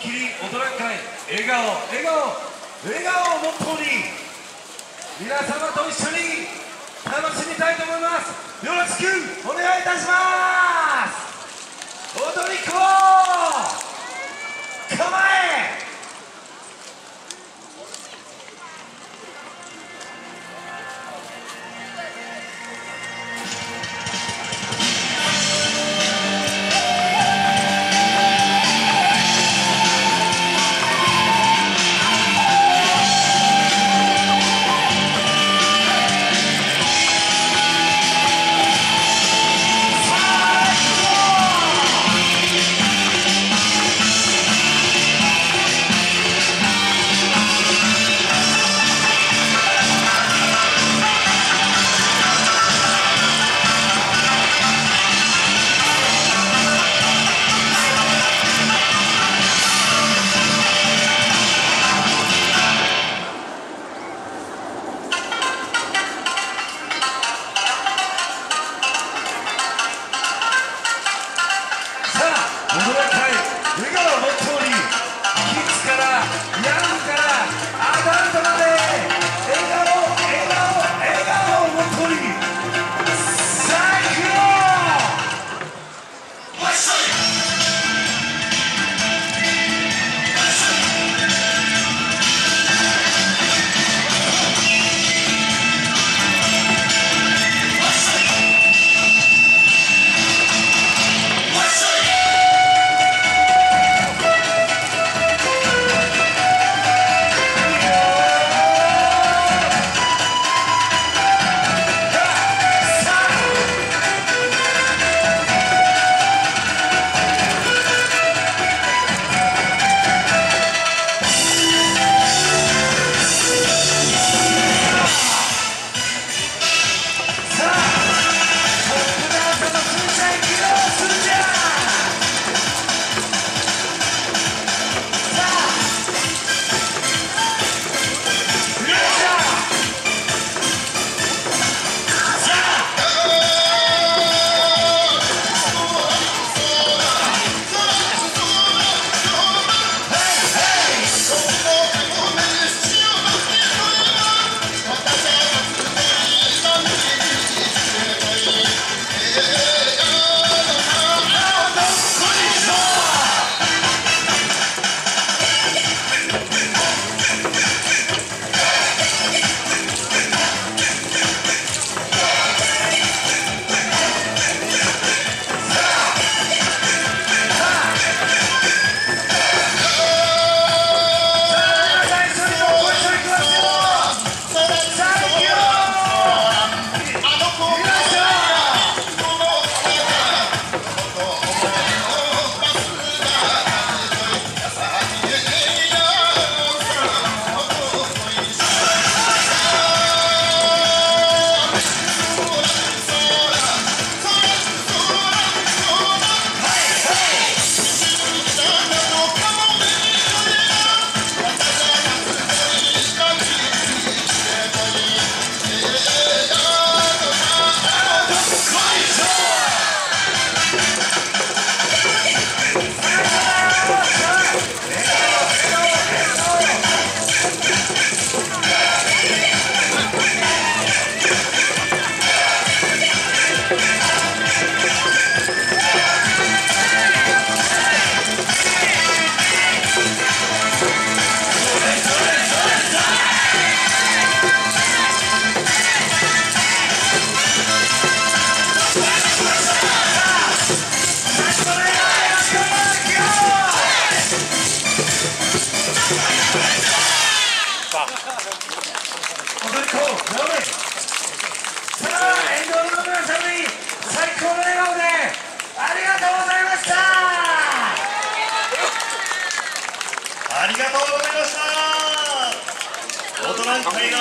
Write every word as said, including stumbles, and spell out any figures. キリン大人会、笑顔、笑顔、笑顔をモットーに皆様と一緒に楽しみたいと思います。よろしくお願いいたします。踊り子構え。ありがとうございました。